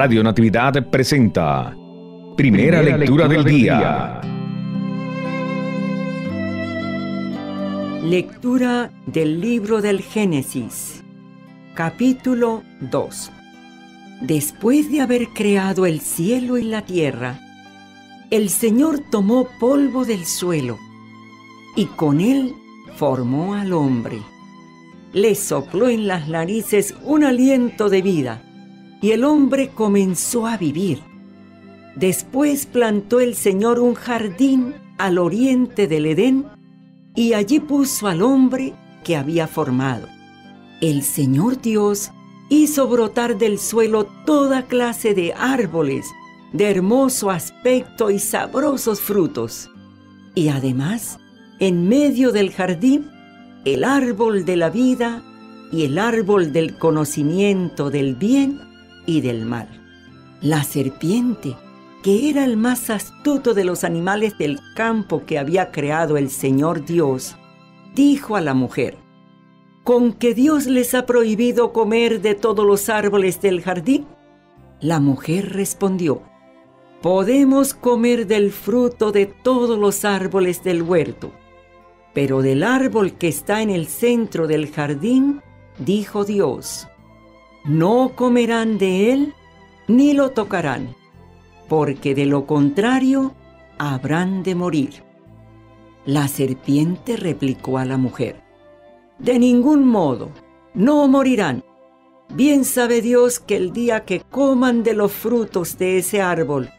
Radio Natividad presenta Primera lectura del día. Lectura del libro del Génesis, capítulo 2. Después de haber creado el cielo y la tierra, el Señor tomó polvo del suelo y con él formó al hombre. Le sopló en las narices un aliento de vida y el hombre comenzó a vivir. Después plantó el Señor un jardín al oriente del Edén y allí puso al hombre que había formado. El Señor Dios hizo brotar del suelo toda clase de árboles de hermoso aspecto y sabrosos frutos. Y además, en medio del jardín, el árbol de la vida y el árbol del conocimiento del bien y del mal. La serpiente, que era el más astuto de los animales del campo que había creado el Señor Dios, dijo a la mujer: ¿con que Dios les ha prohibido comer de todos los árboles del jardín? La mujer respondió: podemos comer del fruto de todos los árboles del huerto. Pero del árbol que está en el centro del jardín, dijo Dios, no comerán de él ni lo tocarán, porque de lo contrario habrán de morir. La serpiente replicó a la mujer: de ningún modo, no morirán. Bien sabe Dios que el día que coman de los frutos de ese árbol,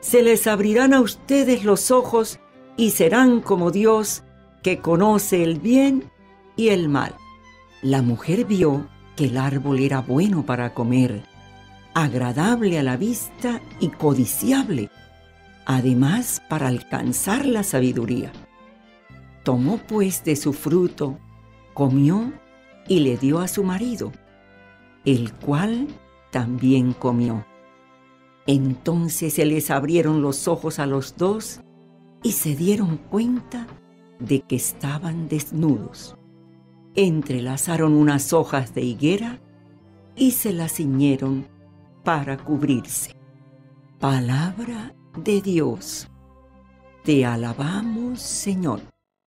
se les abrirán a ustedes los ojos y serán como Dios, que conoce el bien y el mal. La mujer vio que el árbol era bueno para comer, agradable a la vista y codiciable, además para alcanzar la sabiduría. Tomó pues de su fruto, comió y le dio a su marido, el cual también comió. Entonces se les abrieron los ojos a los dos y se dieron cuenta de que estaban desnudos. Entrelazaron unas hojas de higuera y se las ciñeron para cubrirse. Palabra de Dios. Te alabamos, Señor.